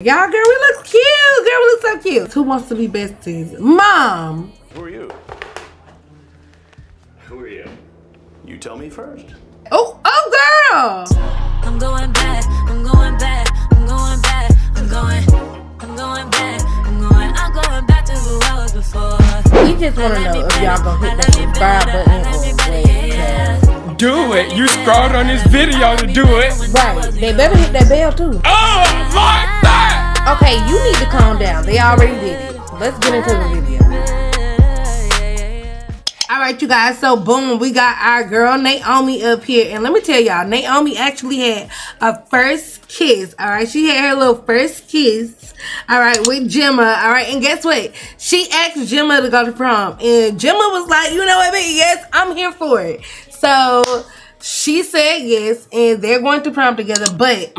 Y'all, girl, we look cute. Girl, we look so cute. Who wants to be besties? Mom. Who are you? Who are you? You tell me first. Oh, oh, girl. I'm going back. I'm going back. I'm going back. I'm going back. I'm going back to who I was before. We just want to know if y'all gonna hit that subscribe button. Do it. You scrolled on this video to do it. Right. They better hit that bell too. Oh my God! Okay, you need to calm down. They already did it. Let's get into the video. Alright, you guys. So boom, we got our girl Naomi up here. And let me tell y'all, Naomi actually had a first kiss. Alright, she had her little first kiss. Alright, with Gemma. Alright, and guess what? She asked Gemma to go to prom. And Gemma was like, you know what, baby? Yes, I'm here for it. So she said yes, and they're going to prom together, but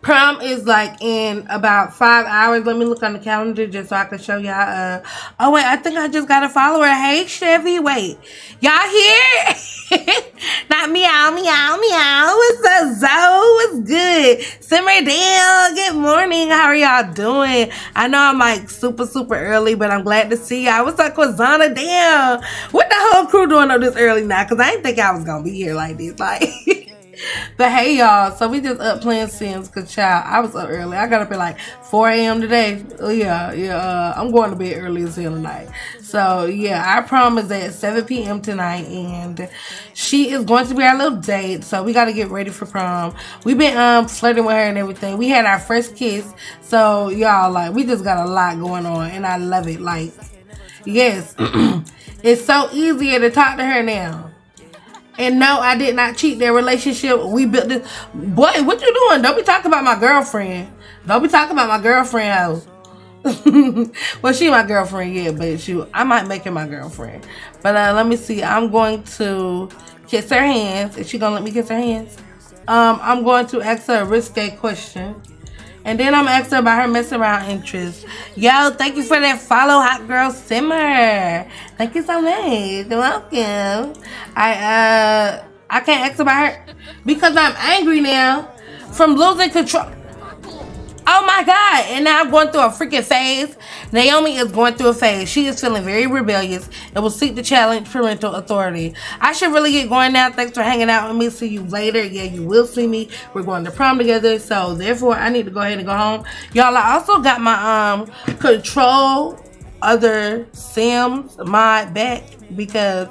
prom is like in about 5 hours. Let me look on the calendar just so I can show y'all. Oh, wait, I think I just got a follower. Hey, Chevy, wait. Y'all here? Not meow, meow, meow. What's up, Zoe? What's good? Simmer down. Good morning. How are y'all doing? I know I'm like super, super early, but I'm glad to see y'all. What's up, Quazana? Damn. What the whole crew doing up this early now? Because I didn't think I was going to be here like this. Like... But hey y'all, so we just up playing Sims, cause child, I was up early. I got up at like 4 AM today. I'm going to bed early as hell tonight. So yeah, our prom is at 7 PM tonight, and she is going to be our little date. So we gotta get ready for prom. We've been flirting with her and everything. We had our first kiss. So y'all, like, we just got a lot going on, and I love it. Like, yes, it's so easier to talk to her now. And no, I did not cheat their relationship. We built this. Boy, what you doing? Don't be talking about my girlfriend. Don't be talking about my girlfriend, ho. Well, she my girlfriend, yeah, but I might make her my girlfriend. But let me see. I'm going to kiss her hands. Is she going to let me kiss her hands? I'm going to ask her a risque question. And then I'm asking her about her messing around interests. Yo, thank you for that follow, Hot Girl Simmer. Thank you so much. Welcome. I can't ask about her because I'm angry now from losing control. Oh my God. And now I'm going through a freaking phase. Naomi is going through a phase. She is feeling very rebellious and will seek to challenge parental authority. I should really get going now. Thanks for hanging out with me. See you later. Yeah, you will see me. We're going to prom together. So therefore, I need to go ahead and go home. Y'all, I also got my Control Other Sims mod back because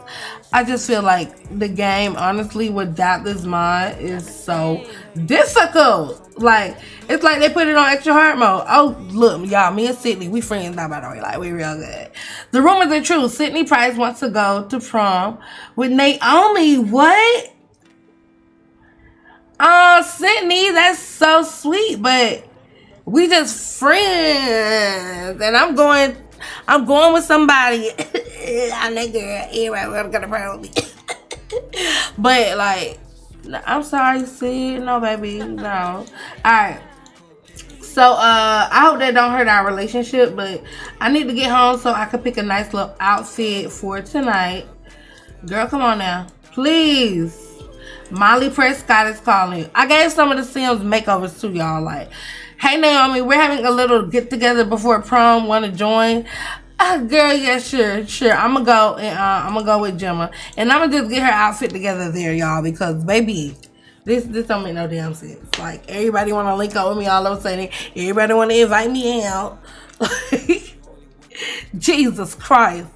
I just feel like the game, honestly, without this mod is so difficult. Like, it's like they put it on extra hard mode. Oh, look, y'all, me and Sydney, we friends now, by the way. Like, we real good. The rumors are true. Sydney Price wants to go to prom with Naomi. What? Oh, Sydney, that's so sweet, but we just friends. And I'm going with somebody. I'm that girl. Anyway, I'm gonna prom with me. But, like, I'm sorry, Sid. No, baby. No. Alright. So, I hope that don't hurt our relationship, but I need to get home so I can pick a nice little outfit for tonight. Girl, come on now. Please. Molly Prescott is calling. I gave some of the Sims makeovers too, y'all. Like, hey, Naomi, we're having a little get-together before prom. Want to join? Girl, yeah, sure. I'ma go and I'ma go with Gemma, and I'ma just get her outfit together there, y'all. Because baby, this don't make no damn sense. Like, everybody want to link up with me all of a sudden. Everybody want to invite me out. Jesus Christ.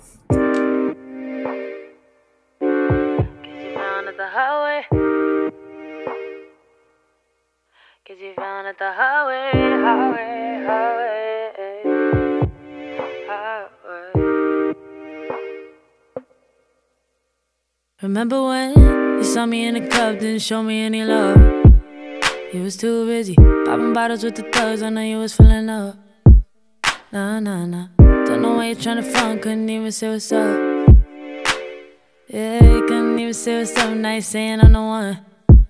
Remember when you saw me in the club, didn't show me any love. You was too busy popping bottles with the thugs. I know you was feeling up. Nah. Don't know why you're trying to front. Couldn't even say what's up. Yeah, couldn't even say what's up. Now you're saying I'm the one.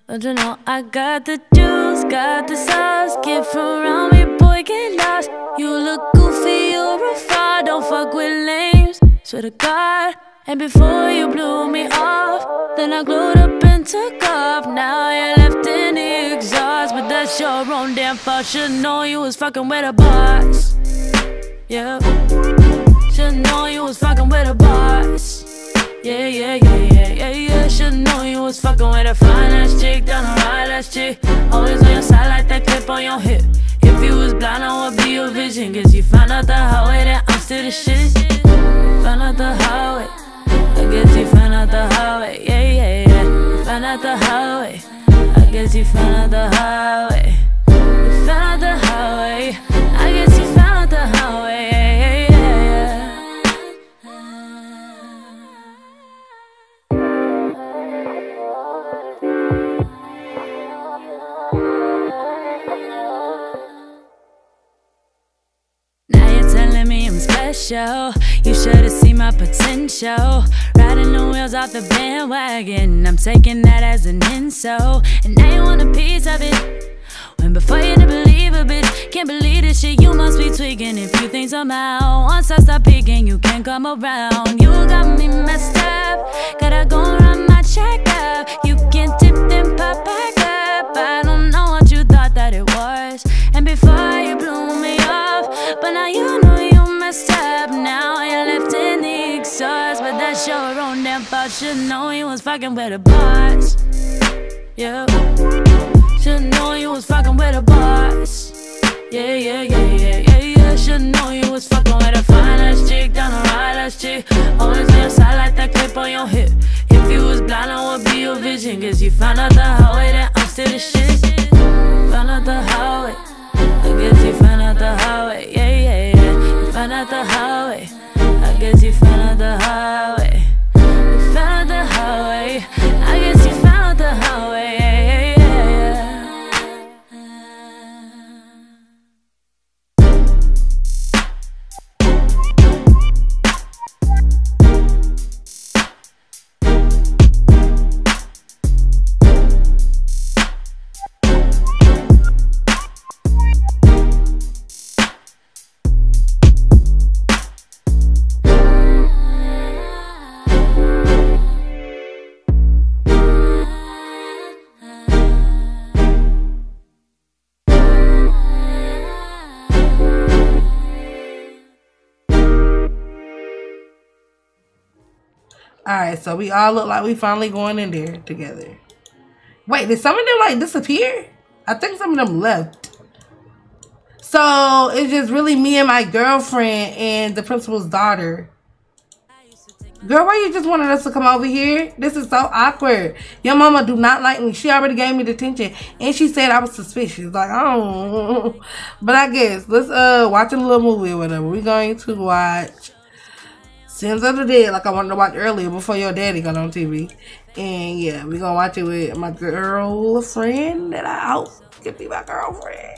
Don't you know I got the juice, got the sauce. Get from around me, boy, get lost. You look goofy, you're a fraud. Don't fuck with lames, swear to God. And before you blew me off, then I glued up and took off, now you're left in the exhaust. But that's your own damn fault. Should've known you was fucking with a boss. Yeah. Should've known you was fucking with a boss. Yeah, yeah, yeah, yeah, yeah, yeah. Should've known you was fucking with a fine ass chick, down a ride ass chick. Always on your side like that clip on your hip. If you was blind, I would be your vision. Cause you found out the highway, then I'm still the shit. Found out the highway, I guess you found out the highway. Yeah, yeah, yeah. Found out the highway, I guess you found out the highway. You found out the highway, I guess you found out the highway. Show. You should've seen my potential. Riding the wheels off the bandwagon, I'm taking that as an insult. And now you want a piece of it, when before you didn't believe a bitch. Can't believe this shit, you must be tweaking if you think somehow. Once I start peeking, you can't come around. You got me messed up, gotta go run my check up. You can tip them pop back up. I don't know what you thought that it was, and before you blew me off, but now you know you up. Now you're left in the exhaust. But that's your own damn fault. Should've known you was fucking with a boss. Yeah. Should've known you was fucking with a boss. Yeah, yeah, yeah, yeah, yeah, yeah. Should've known you was fucking with a fine ass chick, down a ride ass chick. Always on your side like that clip on your hip. If you was blind, I would be your vision. Cause you found out the highway, then I'm still the shit. Found out the highway, I guess you found out the highway. Yeah, yeah, yeah. Found out the highway, I guess you found out the highway. You found out the highway, I guess you found out the highway. Yeah, yeah, Alright, so we all look like we finally going in there together. Wait, did some of them like disappear? I think some of them left. So it's just really me and my girlfriend and the principal's daughter. Girl, why you just wanted us to come over here? This is so awkward. Your mama do not like me. She already gave me detention and she said I was suspicious. Like, oh, but I guess let's watch a little movie or whatever. We're going to watch Sims of the Dead, like I wanted to watch earlier before your daddy got on TV. And yeah, we're gonna watch it with my girlfriend that I hope could be my girlfriend,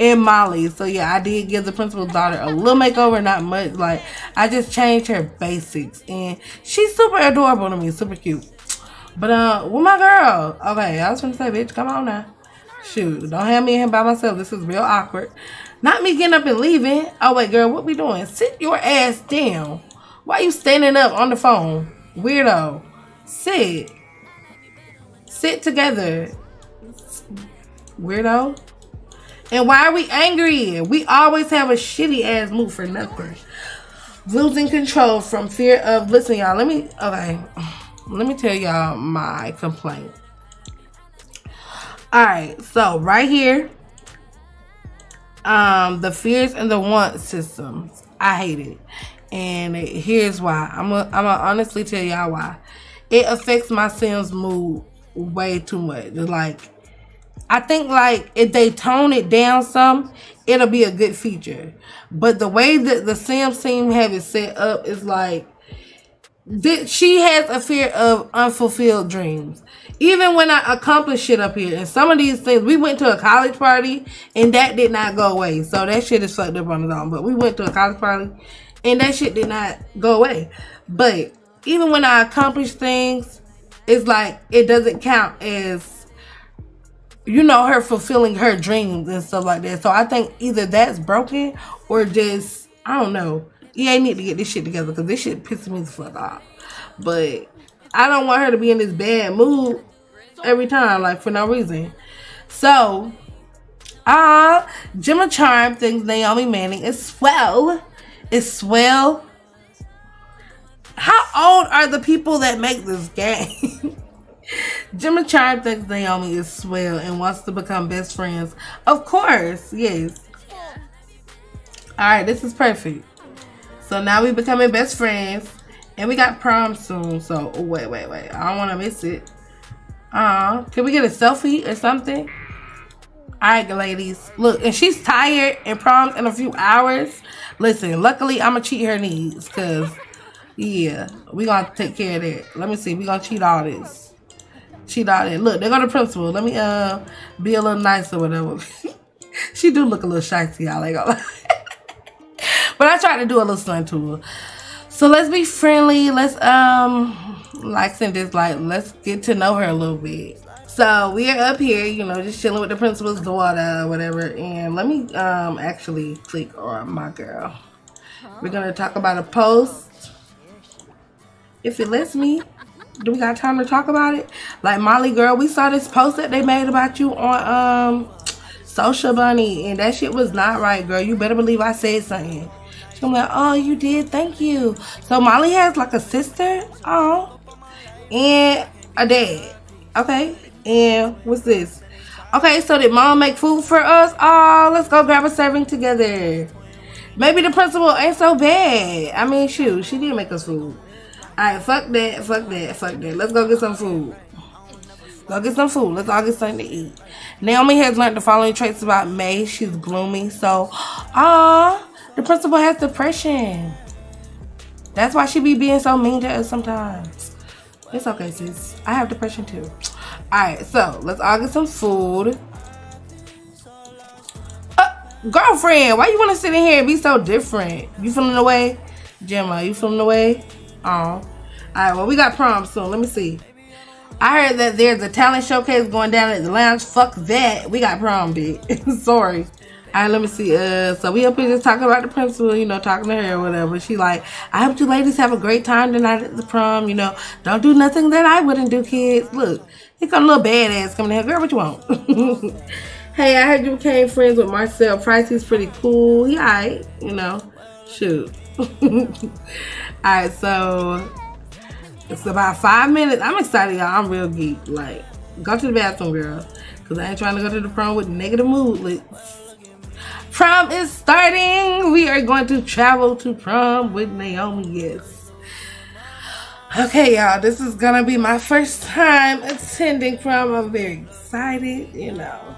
and Molly. So yeah, I did give the principal's daughter a little makeover, not much. Like, I just changed her basics and she's super adorable to me, super cute. But with my girl, okay, I was gonna say, bitch, come on now. Shoot, don't have me in here by myself. This is real awkward. Not me getting up and leaving. Oh wait, girl, what we doing? Sit your ass down. Why you standing up on the phone? Weirdo. Sit. Sit together. Weirdo. And why are we angry? We always have a shitty ass mood for nothing. Losing control from fear of... Listen, y'all. Let me tell y'all my complaint. Alright. So, right here. The fears and the want systems. I hate it. And here's why. I'm gonna honestly tell y'all why. It affects my Sims' mood way too much. Like, I think like if they tone it down some, it'll be a good feature. But the way that the Sims seem to have it set up is like, she has a fear of unfulfilled dreams. Even when I accomplish shit up here, and some of these things, we went to a college party and that did not go away. So that shit is fucked up on its own. But we went to a college party and that shit did not go away. But even when I accomplish things, it's like it doesn't count as, you know, her fulfilling her dreams and stuff like that. So I think either that's broken or just, I don't know. Yeah, I need to get this shit together because this shit pisses me the fuck off. But I don't want her to be in this bad mood every time, like for no reason. So, Gemma Charm thinks Naomi Manning is swell. Is swell. How old are the people that make this game? Gemma Charm thinks Naomi is swell and wants to become best friends. Of course, yes. Alright, this is perfect. So now we becoming best friends. And we got prom soon. So, oh, wait. I don't want to miss it. Can we get a selfie or something? Alright, ladies. Look, and she's tired and prom in a few hours. Listen, luckily, I'm going to cheat her needs. Because, yeah, we going to take care of that. Let me see. We going to cheat all this. Cheat all that. Look, they go to principal. Let me be a little nice or whatever. She do look a little shy to y'all. Like, but I tried to do a little stunt to her. So let's be friendly. Let's likes and dislikes. Let's get to know her a little bit. So we are up here, you know, just chilling with the principal's daughter or whatever. And let me actually click on my girl. We're gonna talk about a post. If it lets me. Do we got time to talk about it? Like, Molly girl, we saw this post that they made about you on Social Bunny, and that shit was not right, girl. You better believe I said something. I'm like, oh, you did, thank you. So Molly has like a sister, oh, and a dad. Okay, and what's this? Okay, so did mom make food for us? Oh, let's go grab a serving together. Maybe the principal ain't so bad. I mean, shoot, she did make us food. All right, fuck that. Let's go get some food. Go get some food. Let's all get something to eat. Naomi has learned the following traits about May. She's gloomy, so, oh. The principal has depression. That's why she be being so mean to us sometimes. It's okay, sis. I have depression too. Alright, so let's all get some food. Girlfriend, why you want to sit in here and be so different? You feeling away? Gemma, you feeling away? Alright, well, we got prom soon. Let me see. I heard that there's a talent showcase going down at the lounge. Fuck that. We got prom, bitch. Sorry. Alright, let me see. So we up here just talking about the principal, you know, talking to her or whatever. She like, I hope you ladies have a great time tonight at the prom, you know. Don't do nothing that I wouldn't do, kids. Look, here come a little badass coming in here. Girl, what you want? Hey, I heard you became friends with Marcel Price. He's pretty cool. He alright, you know. Shoot. Alright, so it's about 5 minutes. I'm excited, y'all. I'm real geek. Like, go to the bathroom, girl. Because I ain't trying to go to the prom with negative mood. Like, prom is starting. We are going to travel to prom with Naomi. Yes. Okay, y'all. This is gonna be my first time attending prom. I'm very excited, you know.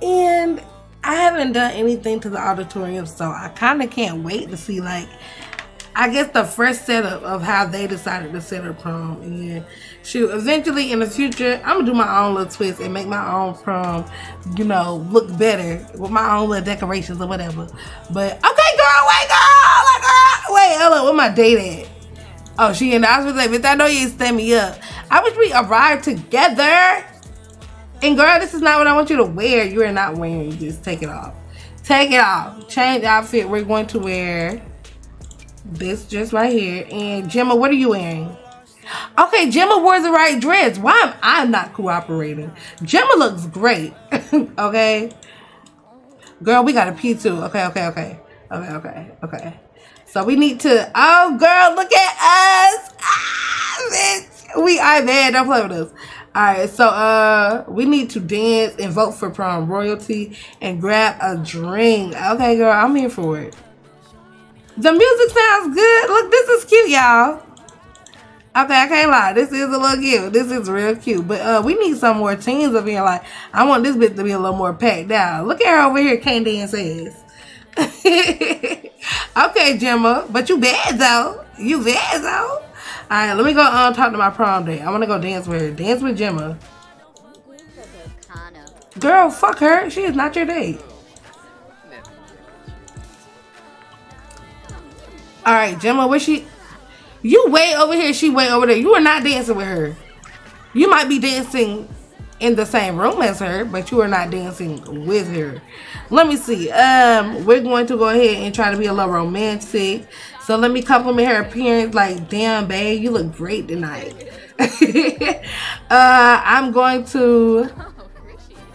And I haven't done anything to the auditorium, so I kind of can't wait to see, like, I guess the first setup of how they decided to set up prom. And shoot, eventually in the future, I'm gonna do my own little twist and make my own prom, you know, look better with my own little decorations or whatever. But okay, girl, wait, girl, like, wait, hello, where my date at? Oh, she and I was like, bitch, I know you didn't stand me up. I wish we arrived together. And girl, this is not what I want you to wear. You are not wearing. Just take it off. Take it off. Change outfit. We're going to wear this dress right here. And Gemma, what are you wearing? Okay, Gemma wore the right dress. Why am I not cooperating? Gemma looks great. Okay. Girl, we got a P2. Okay. So we need to... Oh, girl, look at us. Ah, bitch. We are bad. Don't play with us. Alright, so we need to dance and vote for prom royalty and grab a drink. Okay, girl, I'm here for it. The music sounds good. Look, this is cute, y'all. Okay, I can't lie. This is a little cute. This is real cute. But we need some more teens up here. Like, I want this bitch to be a little more packed down. Look at her over here, can't dance ass. Okay, Gemma. But you bad, though. You bad, though. All right, let me go talk to my prom date. I want to go dance with her. Dance with Gemma. Girl, fuck her. She is not your date. All right, Gemma, where she... You way over here, she way over there. You are not dancing with her. You might be dancing in the same room as her, but you are not dancing with her. Let me see. We're going to go ahead and try to be a little romantic. So let me compliment her appearance. Like, damn, babe, you look great tonight. I'm going to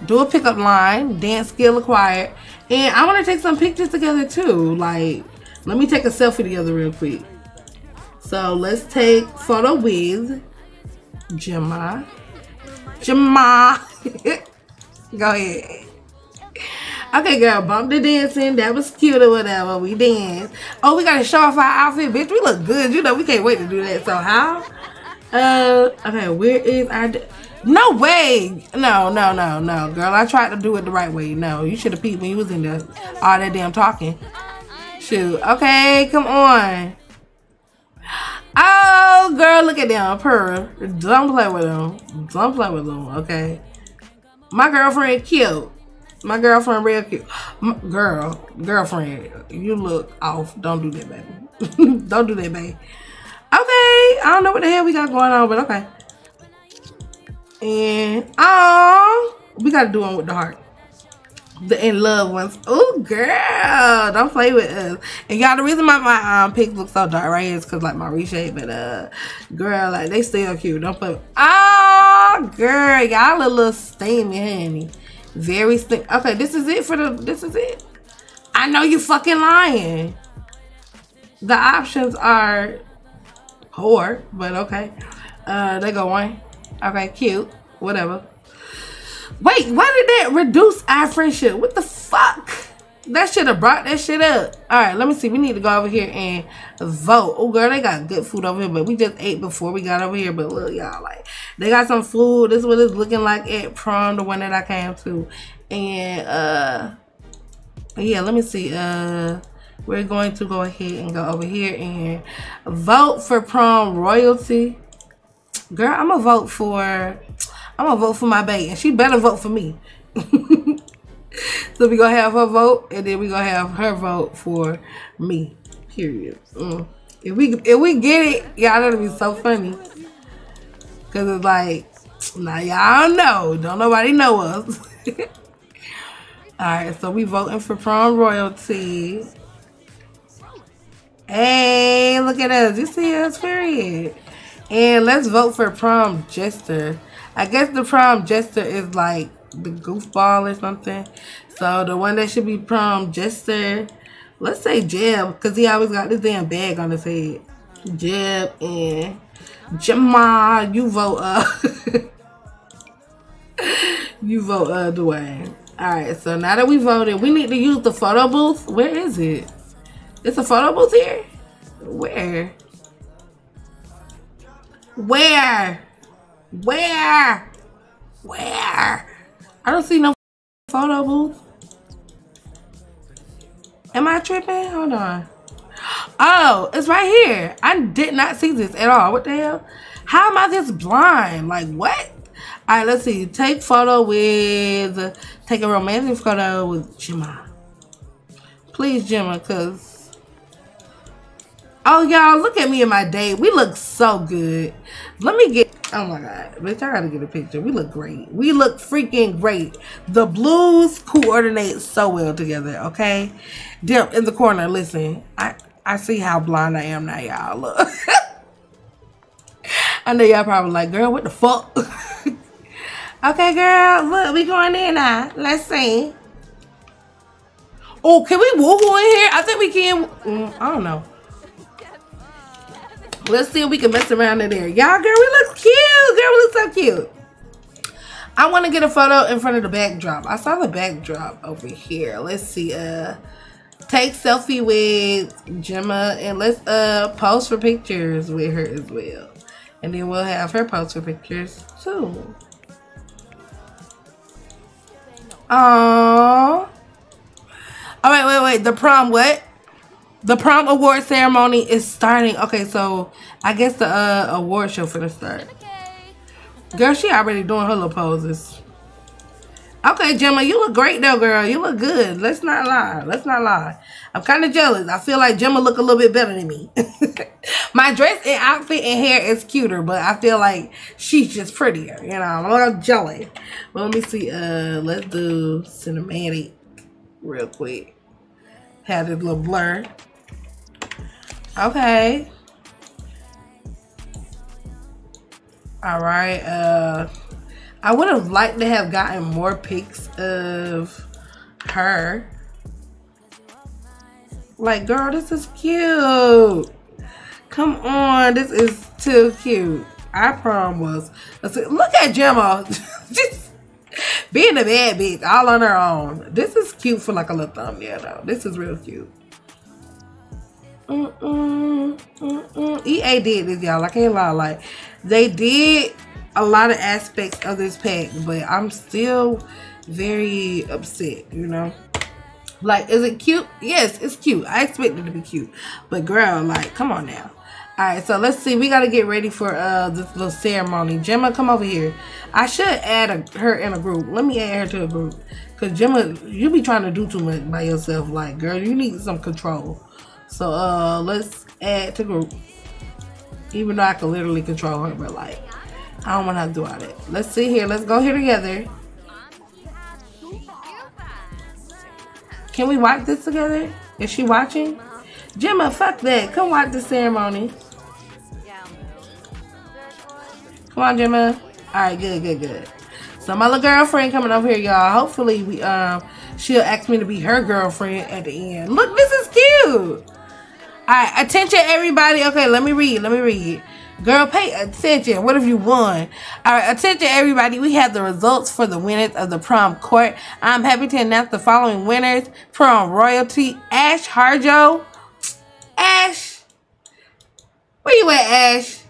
do a pickup line, dance skill acquired, and I want to take some pictures together too. Like, let me take a selfie together real quick. So let's take photo with Gemma. Gemma. Go ahead. Okay, girl, bump the dancing. That was cute or whatever. We danced. Oh, we got to show off our outfit. Bitch, we look good. You know, we can't wait to do that. So how? Okay, where is our... No way. No. Girl, I tried to do it the right way. No, you should have peeped when you was in there. All that damn talking. Shoot. Okay, come on. Oh, girl, look at them. Pearl. Don't play with them. Don't play with them, okay? My girlfriend cute. My girlfriend real cute. Girlfriend, you look off. Don't do that, baby. Don't do that, babe. Okay. I don't know what the hell we got going on, but okay. And, oh, we got to do one with the heart. The in love ones. Oh, girl. Don't play with us. And, y'all, the reason my pics look so dark right here is because, like, my reshape. But, girl, like, they still cute. Don't play with. Oh, girl. Y'all a little steamy, honey. Very slick. Okay, this is it for the. This is it. I know you fucking lying. The options are whore, but okay. They go one. Okay, cute. Whatever. Wait, why did that reduce our friendship? What the fuck? That should have brought that shit up. All right, let me see. We need to go over here and vote. Oh, girl, they got good food over here, but we just ate before we got over here. But look, y'all, like, they got some food. This is what it's looking like at prom, the one that I came to. And, yeah, let me see. We're going to go ahead and go over here and vote for prom royalty. Girl, I'm going to vote for my bae, and she better vote for me. So we gonna have her vote, and then we gonna have her vote for me. Period. If we get it, y'all, that'll be so funny. Cause it's like, now y'all know, don't nobody know us. All right, so we voting for prom royalty. Hey, look at us! You see us? Period. And let's vote for prom jester. I guess the prom jester is like the goofball or something. So the one that should be prom jester, let's say Jeb, because he always got this damn bag on his head. Jeb and Jamal, you vote you vote Dwayne. Alright, so now that we voted, we need to use the photo booth. Where is it? It's a photo booth here? Where? Where? Where? Where? I don't see no photo booth. Am I tripping? Hold on. Oh, it's right here. I did not see this at all. What the hell? How am I this blind? Like, what? All right, let's see. Take photo with... Take a romantic photo with Gemma. Please, Gemma, because... Oh, y'all, look at me in my day. We look so good. Let me get... Oh my God, bitch, I gotta get a picture. We look great. We look freaking great. The blues coordinate so well together, okay? Dip in the corner, listen. I see how blind I am now, y'all. Look. I know y'all probably like, girl, what the fuck? Okay, girl, look, we going in now. Let's see. Oh, can we woo-woo in here? I think we can. I don't know. Let's see if we can mess around in there. Y'all, girl, we look cute. Girl, we look so cute. I want to get a photo in front of the backdrop. I saw the backdrop over here. Let's see. Take selfie with Gemma, and let's post for pictures with her as well. And then we'll have her post for pictures too. Aww. All right, wait. The prom what? The prom award ceremony is starting. Okay, so I guess the award show finna start. Girl, she already doing her little poses. Okay, Gemma, you look great though, girl. You look good. Let's not lie. Let's not lie. I'm kind of jealous. I feel like Gemma look a little bit better than me. My dress and outfit and hair is cuter, but I feel like she's just prettier. You know, I'm a little jelly. Well, let me see. Let's do cinematic real quick. Had a little blur. Okay. All right. I would have liked to have gotten more pics of her. Like, girl, this is cute. Come on, this is too cute. I prom was. Look at Gemma. Just being a bad bitch all on her own. This is cute for like a little thumbnail though. This is real cute. EA did this, y'all. I can't lie. Like, they did a lot of aspects of this pack, but I'm still very upset, you know. Like, is it cute? Yes, it's cute. I expect it to be cute. But girl, like, come on now. Alright, so let's see. We gotta get ready for this little ceremony. Gemma, come over here. I should add her in a group. Let me add her to a group. Cause Gemma, you be trying to do too much by yourself. Like, girl, you need some control. So let's add to group. Even though I can literally control her, but like, I don't wanna have to do all that. Let's sit here, let's go here together. Can we watch this together? Is she watching? Gemma, fuck that. Come watch the ceremony. Come on, Gemma. Alright, good, good, good. So my little girlfriend coming over here, y'all. Hopefully we she'll ask me to be her girlfriend at the end. Look, this is cute. Alright, attention everybody. Okay, let me read. Girl, pay attention. What if you won? All right, attention everybody. We have the results for the winners of the prom court. I'm happy to announce the following winners. Prom royalty, Ash Harjo. Ash, where you at, Ash?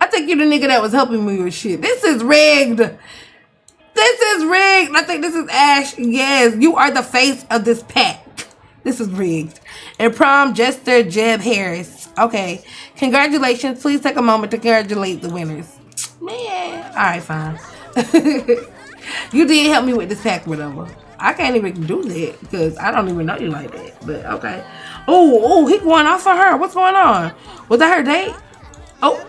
I think you the nigga that was helping me with shit. This is rigged. This is rigged. I think this is Ash. Yes, you are the face of this pack. This is rigged. And prom jester Jeb Harris. Okay. Congratulations. Please take a moment to congratulate the winners. Man. Alright, fine. You did help me with this pack, whatever. I can't even do that because I don't even know you like that. But okay. Oh, he going off on her. What's going on? Was that her date? Oh.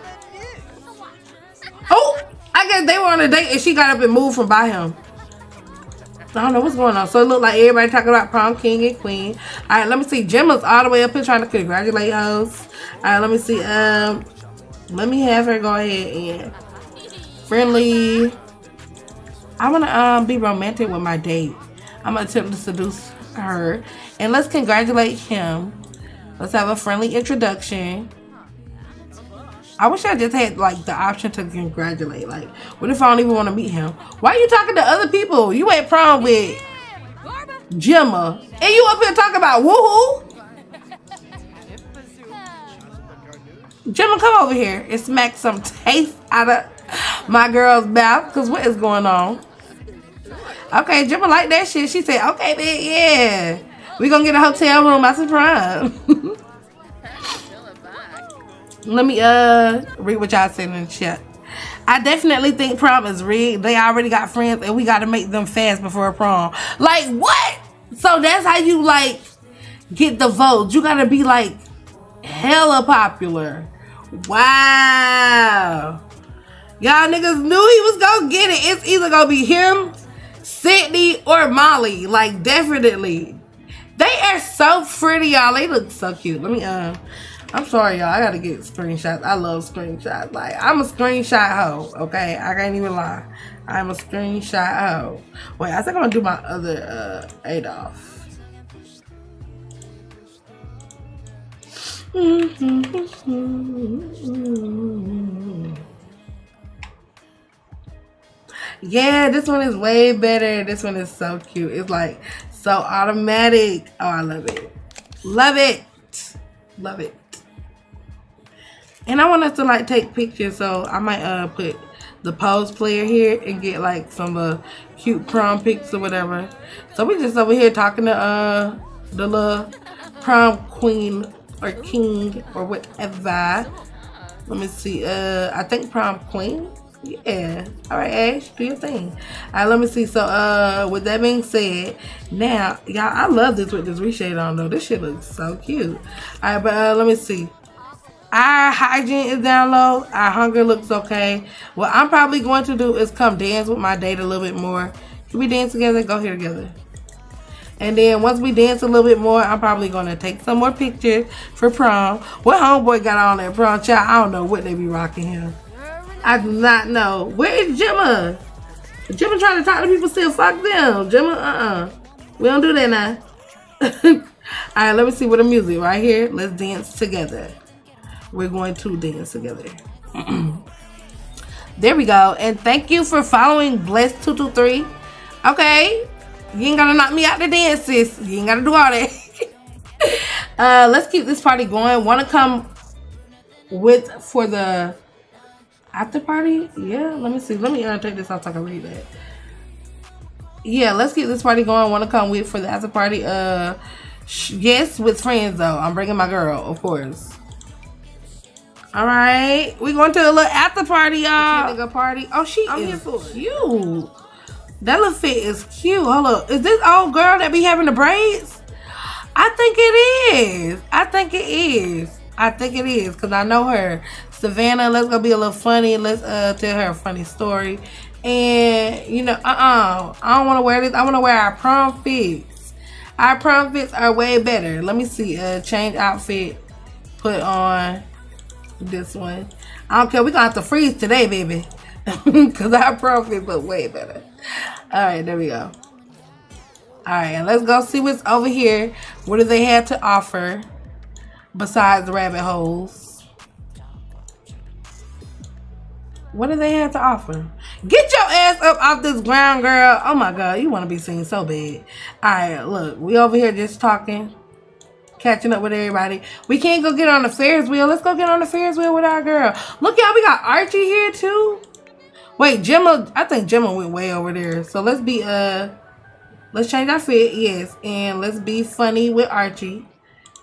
Oh, I guess they were on a date and she got up and moved from by him. I don't know what's going on. So it looked like everybody talking about prom king and queen. All right, let me see. Gemma's all the way up here trying to congratulate hoes. All right, let me see. Let me have her go ahead and friendly. I want to be romantic with my date. I'm going to attempt to seduce her. And let's congratulate him. Let's have a friendly introduction. I wish I just had, like, the option to congratulate. Like, what if I don't even want to meet him? Why are you talking to other people? You at prom with Gemma. And you up here talking about woohoo? Gemma, come over here and smack some taste out of my girl's mouth. Because what is going on? Okay, Gemma like that shit. She said, okay, bitch, yeah. We're going to get a hotel room by surprise. Let me read what y'all said in the chat. I definitely think prom is rigged. They already got friends and we gotta make them fast before prom. Like, what? So that's how you like get the votes. You gotta be like hella popular. Wow. Y'all niggas knew he was gonna get it. It's either gonna be him, Sydney, or Molly. Like, definitely. They are so pretty, y'all. They look so cute. Let me I'm sorry, y'all. I gotta get screenshots. I love screenshots. Like, I'm a screenshot hoe, okay? I can't even lie. I'm a screenshot hoe. Wait, I think I'm gonna do my other Adolf. Yeah, this one is way better. This one is so cute. It's like so automatic. Oh, I love it. Love it. Love it. And I want us to like take pictures, so I might put the pose player here and get like some cute prom pics or whatever. So we just over here talking to the little prom queen or king or whatever. Let me see. I think prom queen. Yeah. All right, Ash, do your thing. All right, let me see. So with that being said, now y'all, I love this with this reshade on though. This shit looks so cute. All right, but let me see. Our hygiene is down low. Our hunger looks okay. What I'm probably going to do is come dance with my date a little bit more. Can we dance together? Go here together. And then once we dance a little bit more, I'm probably going to take some more pictures for prom. What homeboy got on at prom, child? I don't know what they be rocking him. I do not know. Where is Gemma? Gemma trying to talk to people still. Fuck them. Gemma, we don't do that now. Alright, let me see what the music right here. Let's dance together. We're going to dance together. There we go. And thank you for following Bless223. Okay. You ain't gotta knock me out to dance, sis. You ain't gotta do all that. Let's keep this party going. Wanna come with for the after party? Yeah, let me see. Let me take this out so I can read that. Yeah, let's keep this party going. Wanna come with for the after party? Yes, with friends though. I'm bringing my girl, of course. All right, we're going to a little after party, y'all. Nigga party. Oh, she I'm is here for cute. That little fit is cute. Hold up, is this old girl that be having the braids? I think it is. I think it is because I know her, Savannah. Let's go be a little funny. Let's tell her a funny story. And you know, I don't want to wear this. I want to wear our prom fits. Our prom fits are way better. Let me see. Change outfit. Put on this one. I don't care, we're gonna have to freeze today, baby, because our profit look way better. All right, there we go. All right, and let's go see what's over here. What do they have to offer besides rabbit holes? What do they have to offer? Get your ass up off this ground, girl. Oh my god, you want to be seen so bad. All right, look, we over here just talking, catching up with everybody. We can't go get on the Ferris wheel. Let's go get on the Ferris wheel with our girl. Look, y'all, we got Archie here too. Wait, Gemma, I think Gemma went way over there. So let's be let's change our fit. Yes, and let's be funny with Archie.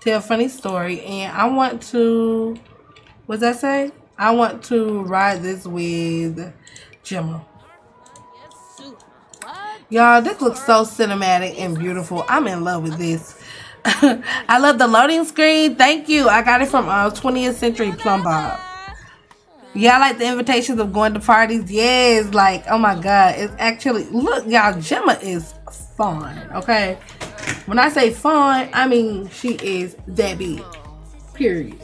Tell a funny story. And I want to, what's that say? I want to ride this with Gemma. Y'all, this looks so cinematic and beautiful. I'm in love with this. I love the loading screen. Thank you. I got it from 20th Century Plum Bob. Yeah, I like the invitations of going to parties. Yes, like, oh my god, it's actually, look, y'all, Gemma is fun. Okay, when I say fun, I mean she is that big. Period.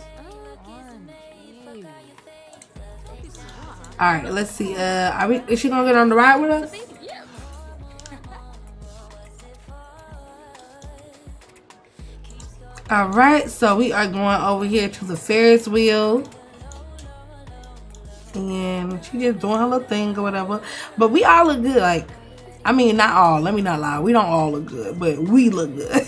All right, let's see. Is she gonna get on the ride with us? All right, so we are going over here to the Ferris wheel, and she just doing her little thing or whatever. But we all look good. Like, I mean, not all. Let me not lie. We don't all look good, but we look good.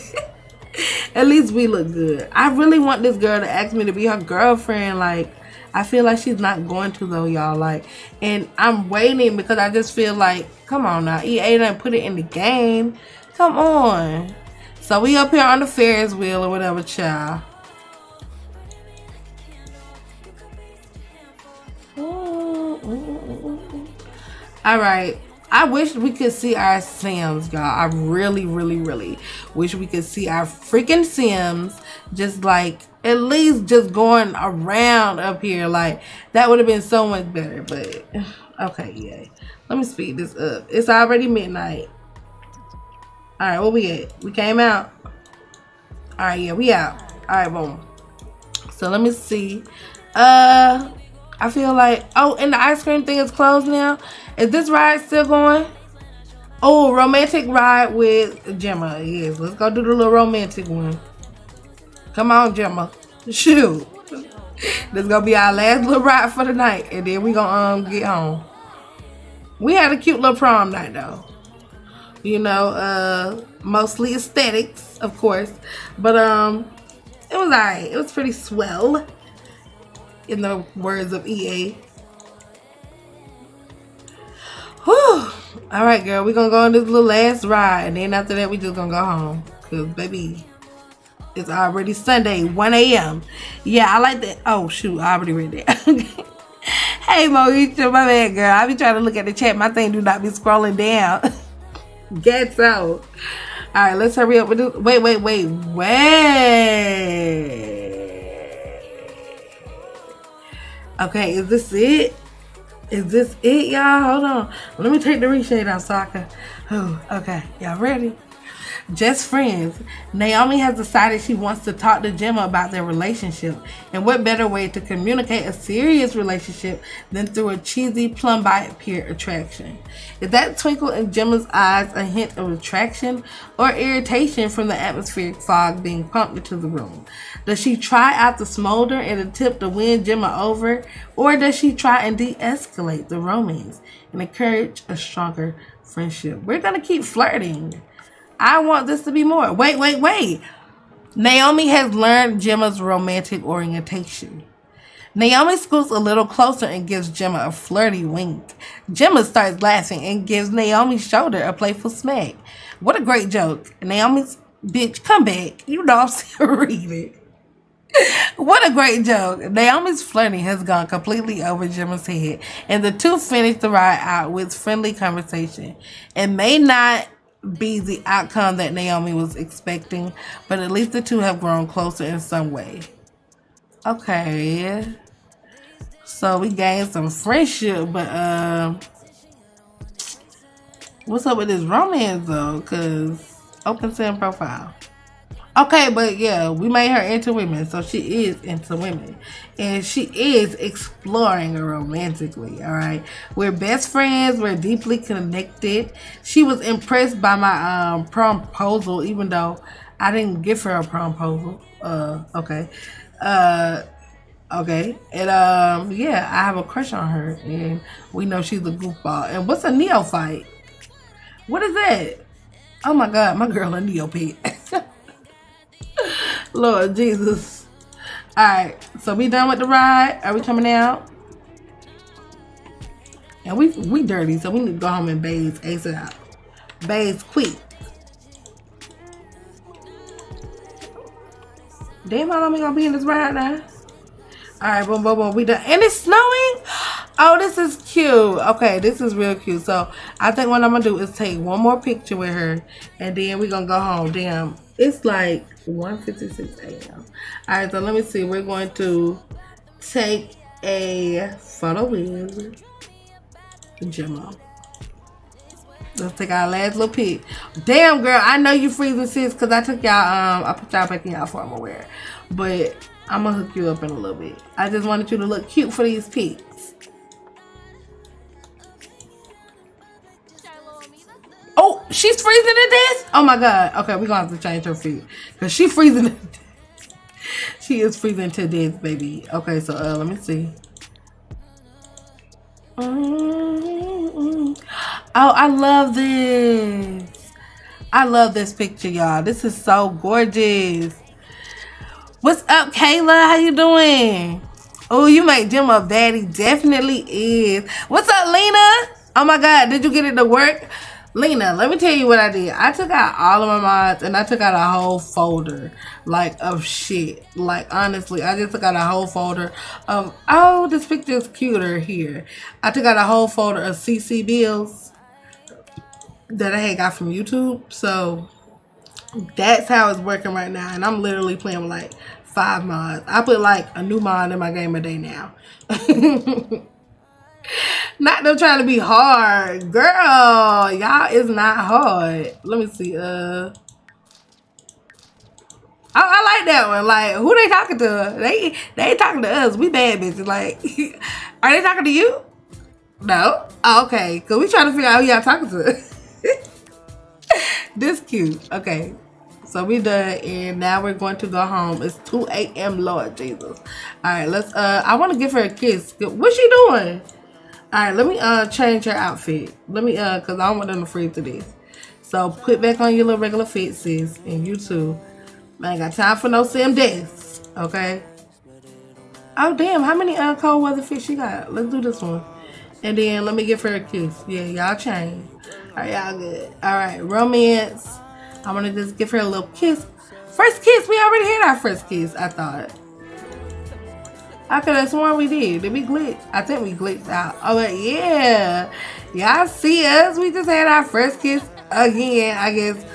At least we look good. I really want this girl to ask me to be her girlfriend. Like, I feel like she's not going to though, y'all. Like, and I'm waiting because I just feel like, come on now, EA done put it in the game. Come on. So we up here on the Ferris wheel or whatever, child. Alright. I wish we could see our Sims, y'all. I really, really, really wish we could see our freaking Sims just like at least just going around up here. Like, that would have been so much better. But okay, yeah. Let me speed this up. It's already midnight. Alright, where we at? We came out. Alright, yeah, we out. Alright, boom. So let me see. I feel like, oh, and the ice cream thing is closed now. Is this ride still going? Oh, romantic ride with Gemma. Yes, let's go do the little romantic one. Come on, Gemma. Shoot. This is gonna be our last little ride for the night, and then we gonna get home. We had a cute little prom night though. You know, mostly aesthetics, of course, but it was alright. It was pretty swell, in the words of EA. Whew. Alright, girl, we're gonna go on this little last ride, and then after that we just gonna go home, cause baby, it's already Sunday, 1 a.m. Yeah, I like that. Oh shoot, I already read that. Hey Moisha, my bad, girl. I be trying to look at the chat. My thing do not be scrolling down. Gets out. Alright, let's hurry up with this. Wait, wait, wait, wait. Okay, is this it? Is this it, y'all? Hold on. Let me take the reshade out so I can. Oh, okay. Y'all ready? Just friends. Naomi has decided she wants to talk to Gemma about their relationship. And what better way to communicate a serious relationship than through a cheesy plumb-bite peer attraction? Is that twinkle in Gemma's eyes a hint of attraction or irritation from the atmospheric fog being pumped into the room? Does she try out the smolder and attempt to win Gemma over? Or does she try and de-escalate the romance and encourage a stronger friendship? We're going to keep flirting. I want this to be more. Wait. Naomi has learned Gemma's romantic orientation. Naomi scoots a little closer and gives Gemma a flirty wink. Gemma starts laughing and gives Naomi's shoulder a playful smack. What a great joke. Naomi's bitch, come back. You know I'm still reading. What a great joke. Naomi's flirting has gone completely over Gemma's head, and the two finish the ride out with friendly conversation. It may not be the outcome that Naomi was expecting, but at least the two have grown closer in some way. Okay, so we gained some friendship, but what's up with this romance though? Because open Sim profile. Okay, but yeah, we made her into women, so she is into women. And she is exploring her romantically, alright? We're best friends, we're deeply connected. She was impressed by my proposal, even though I didn't give her a proposal. And yeah, I have a crush on her, and we know she's a goofball. And what's a neophyte? What is that? Oh my god, my girl a neophyte. Lord Jesus. Alright, so we done with the ride. Are we coming out? And we dirty, so we need to go home and bathe ASAP. Bathe quick. Damn, how long we gonna be in this ride now? Alright, boom, boom, boom. We done. And it's snowing? Oh, this is cute. Okay, this is real cute. So I think what I'm gonna do is take one more picture with her, and then we're gonna go home. Damn, it's like 1:56 a.m. Alright, so let me see. We're going to take a photo with Gemma. Let's take our last little pic. Damn, girl, I know you freezing, sis, because I took y'all, I put y'all back in y'all formal wear. But I'm going to hook you up in a little bit. I just wanted you to look cute for these pics. Oh, she's freezing to death? Oh, my God. Okay, we're going to have to change her feet. Because she's freezing to death. She is freezing to death, baby. Okay, so let me see. Oh, I love this. I love this picture, y'all. This is so gorgeous. What's up, Kayla? How you doing? Oh, you make Gemma daddy. Definitely is. What's up, Lena? Oh my god, did you get it to work? Lena, let me tell you what I did. I took out all of my mods, and I took out a whole folder, like, of shit. Like, honestly, I just took out a whole folder of, oh, this picture's cuter here. I took out a whole folder of CC bills that I had got from YouTube, so that's how it's working right now. And I'm literally playing with like 5 mods. I put like a new mod in my game a day now. Not them trying to be hard, girl. Y'all is not hard. Let me see. I like that one. Like, who they talking to? They ain't talking to us. We bad bitches. Like, are they talking to you? No. Oh, okay. Cause we trying to figure out who y'all talking to. This cute. Okay, so we done, and now we're going to go home. It's 2 a.m. Lord Jesus. All right, let's I want to give her a kiss. What's she doing? All right, let me change her outfit. Let me because I don't want them to freeze to this. So put back on your little regular fit, sis, and you too. I ain't got time for no sim deaths. Okay. Oh damn, how many cold weather fits she got? Let's do this one, and then let me give her a kiss. Yeah, y'all change. All right, y'all good. All right, romance. I want to just give her a little kiss. First kiss. We already had our first kiss, I thought. I could have sworn we did. Did we glitch? I think we glitched out. Oh, but yeah. Y'all see us. We just had our first kiss again, I guess,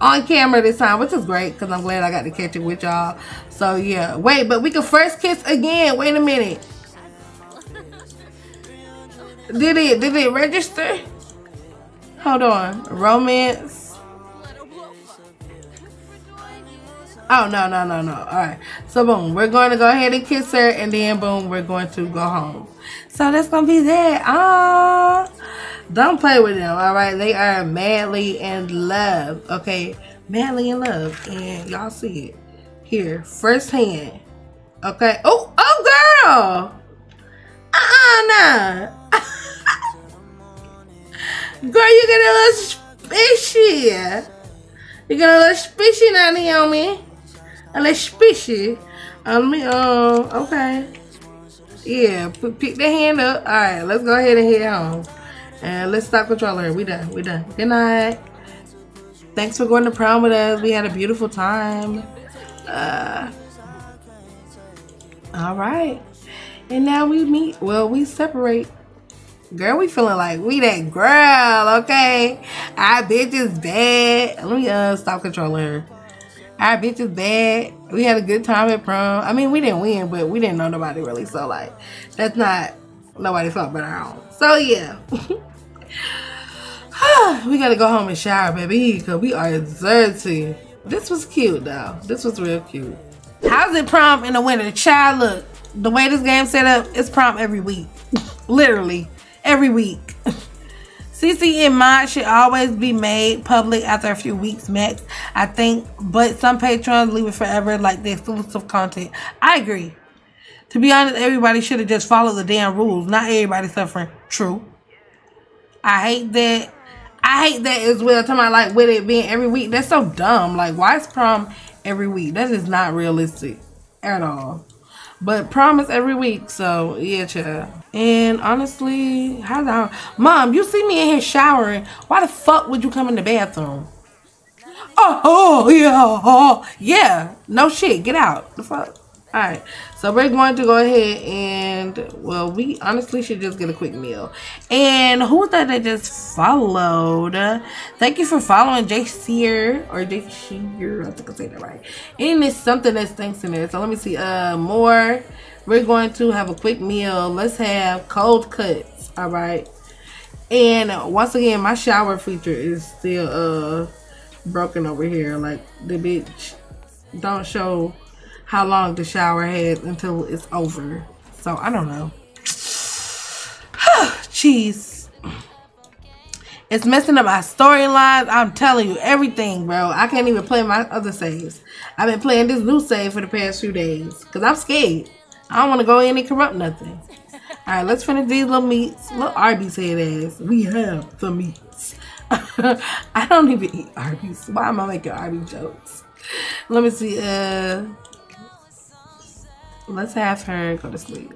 on camera this time, which is great because I'm glad I got to catch it with y'all. So, yeah. Wait, but we could first kiss again. Wait a minute. Did it register? Hold on. Romance. Oh, no, no, no, no. All right. So, boom. We're going to go ahead and kiss her. And then, boom, we're going to go home. So, that's going to be that. Aww. Don't play with them, all right? They are madly in love, okay? Madly in love. And y'all see it here firsthand, okay? Oh, oh, girl. Nah. Girl, you get a little spishy. You get a little spishy now, Naomi. A little spishy. Let me, okay. Yeah, pick the hand up. All right, let's go ahead and head home. And let's stop controlling her. We done. We done. Good night. Thanks for going to prom with us. We had a beautiful time. All right. And now we meet. Well, we separate. Girl, we feeling like we that girl, okay? Our bitch is bad. Let me stop controlling her. Our bitch is bad. We had a good time at prom. I mean, we didn't win, but we didn't know nobody really. So, like, that's not nobody's fault but our own. So, yeah. We gotta go home and shower, baby, because we are dirty. This was cute, though. This was real cute. How's it prom in the winter? Child, look. The way this game's set up, it's prom every week. Literally. Every week. CC and mod should always be made public after a few weeks max, I think. But some patrons leave it forever, like the exclusive content. I agree. To be honest, everybody should have just followed the damn rules. Not everybody suffering. True. I hate that. I hate that as well. Talking about like with it being every week. That's so dumb. Like, why is prom every week? That is not realistic at all. But prom is every week, so yeah, child. And honestly, how's our mom? You see me in here showering. Why the fuck would you come in the bathroom? Oh yeah. No shit. Get out. The fuck. All right, so we're going to go ahead and, well, we honestly should just get a quick meal. And who was that just followed? Thank you for following Jay Sear, or Jay Shear, I think I say that right. And it's something that's thanks in there. So let me see, more. We're going to have a quick meal. Let's have cold cuts, all right? And once again, my shower feature is still broken over here. Like, the bitch don't show how long the shower has until it's over. So, I don't know. Jeez. It's messing up my storylines. I'm telling you, everything, bro. I can't even play my other saves. I've been playing this new save for the past few days. Because I'm scared. I don't want to go in and corrupt nothing. Alright, let's finish these little meats. Little Arby's head ass. We have the meats. I don't even eat Arby's. Why am I making Arby's jokes? Let me see. Let's have her go to sleep.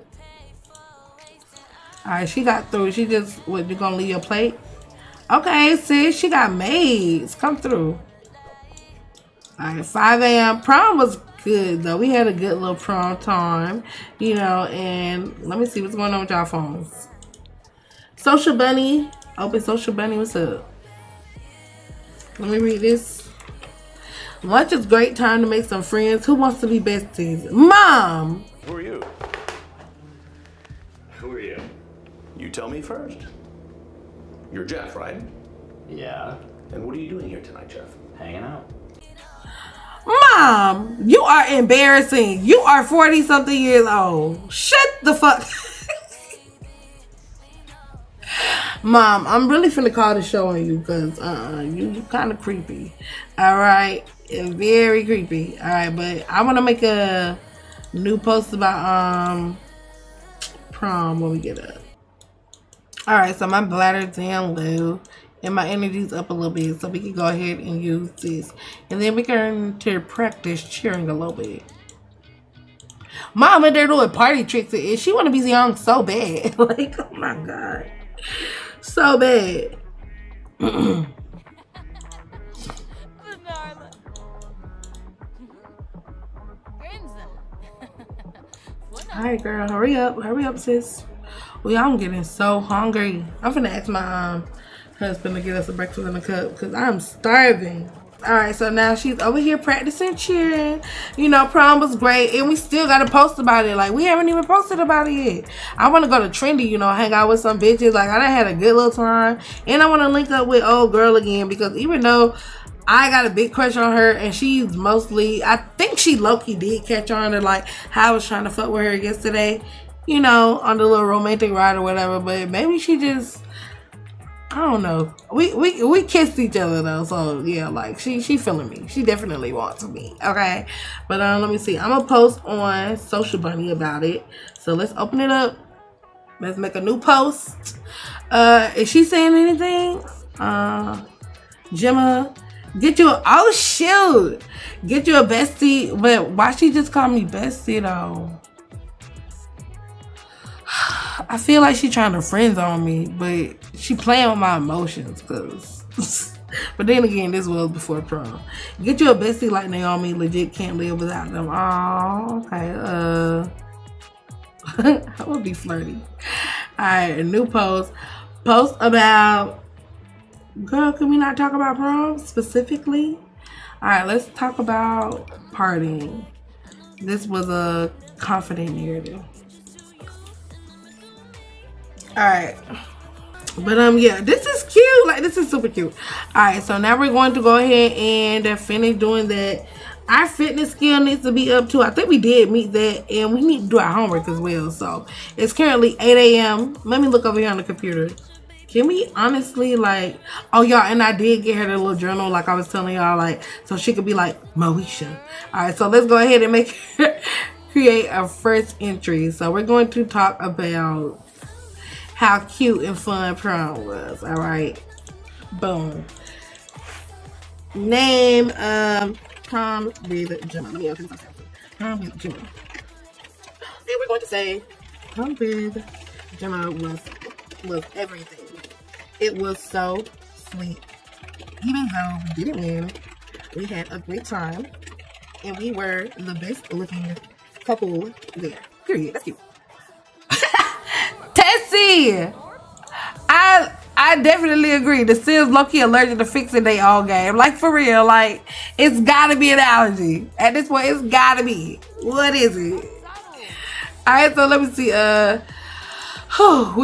Alright, she got through. She just, what, you gonna leave your plate? Okay, sis, she got maids. Come through. Alright, 5 a.m. Prom was good, though. We had a good little prom time, you know, and let me see what's going on with y'all phones. Social Bunny. Open Social Bunny. What's up? Let me read this. Lunch is a great time to make some friends. Who wants to be besties? Mom! Who are you? Who are you? You tell me first. You're Jeff, right? Yeah. And what are you doing here tonight, Jeff? Hanging out. Mom! You are embarrassing. You are 40-something years old. Shut the fuck. Mom, I'm really finna call the show on you because you kind of creepy. All right. Very creepy. All right, but I want to make a new post about prom when we get up. All right, so my bladder's down low and my energy's up a little bit, so we can go ahead and use this. And then we can practice cheering a little bit. Mom in there doing party tricks, and she want to be young so bad. Like, oh my God. So bad. Alright, girl, hurry up. Hurry up, sis. We I'm getting so hungry. I'm finna ask my husband to get us a breakfast in a cup because I'm starving. Alright, so now she's over here practicing cheering. You know, prom was great, and we still got to post about it. Like, we haven't even posted about it yet. I want to go to Trendy, you know, hang out with some bitches. Like, I done had a good little time. And I want to link up with old girl again because even though I got a big crush on her, and she's mostly, I think she low-key did catch on to like how I was trying to fuck with her yesterday, you know, on the little romantic ride or whatever. But maybe she just, I don't know. We kissed each other though, so yeah, like she feeling me. She definitely wants me, okay? But let me see. I'm gonna post on Social Bunny about it. So let's open it up. Let's make a new post. Is she saying anything? Gemma, get you a, oh shoot, get you a bestie. But why she just call me bestie though? I feel like she trying to friend zone me, but she playing with my emotions, cause. But then again, this was before prom. Get you a bestie like Naomi. Legit can't live without them. Oh, okay. I would be flirty. All right, a new post. Post about, girl, can we not talk about prom specifically? All right, let's talk about partying. This was a confident narrative. Alright, but yeah, this is cute. Like, this is super cute. Alright, so now we're going to go ahead and finish doing that. Our fitness skill needs to be up too. I think we did meet that, and we need to do our homework as well. So it's currently 8 AM Let me look over here on the computer. Can we honestly, like, oh y'all, and I did get her the little journal like I was telling y'all, like, so she could be like Moesha. Alright, so let's go ahead and make her create a first entry. So we're going to talk about how cute and fun prom was. All right, boom. Name prom with Gemma. Let me open this up. Prom with Gemma. Then we're going to say prom with Gemma was everything. It was so sweet. Even though we didn't win, we had a great time, and we were the best looking couple there. Period. That's cute. I definitely agree. The Sims low-key allergic to fixing they all game. Like, for real, like, it's gotta be an allergy. At this point, it's gotta be. What is it? Alright, so let me see. We're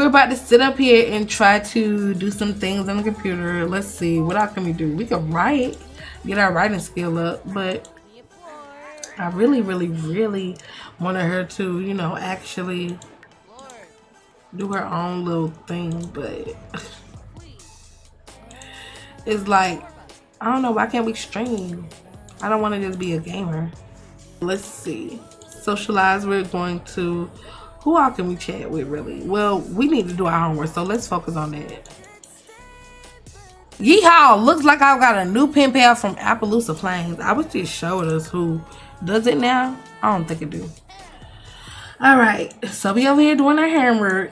about to sit up here and try to do some things on the computer. Let's see. What else can we do? We can write. Get our writing skill up. But I really, really, really wanted her to, you know, actually do her own little thing, but it's like, I don't know, why can't we stream? I don't want to just be a gamer. Let's see. Socialize, we're going to, who all can we chat with really? Well, we need to do our homework, so let's focus on that. Yeehaw! Looks like I've got a new pen pal from Appaloosa Plains. I wish it showed us who does it now. I don't think it do. Alright, so we over here doing our homework,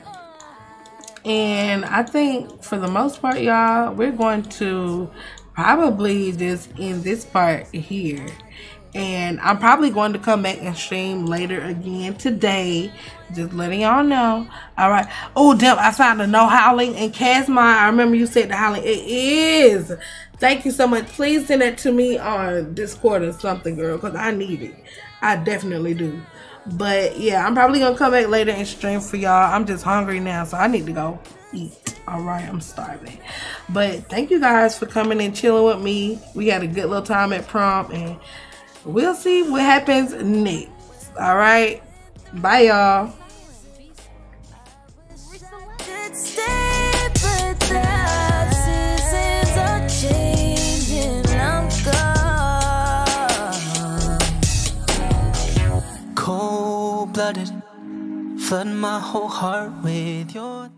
and I think for the most part, y'all, we're going to probably just end this part here, and I'm probably going to come back and stream later again today, just letting y'all know. Alright, oh damn, I found a no howling and cast mine. I remember you said the howling. It is. Thank you so much. Please send it to me on Discord or something, girl, because I need it. I definitely do. But yeah, I'm probably gonna come back later and stream for y'all. I'm just hungry now, so I need to go eat. All right, I'm starving. But thank you guys for coming and chilling with me. We had a good little time at prom, and we'll see what happens next. All right, bye y'all. Cold-blooded, flood my whole heart with your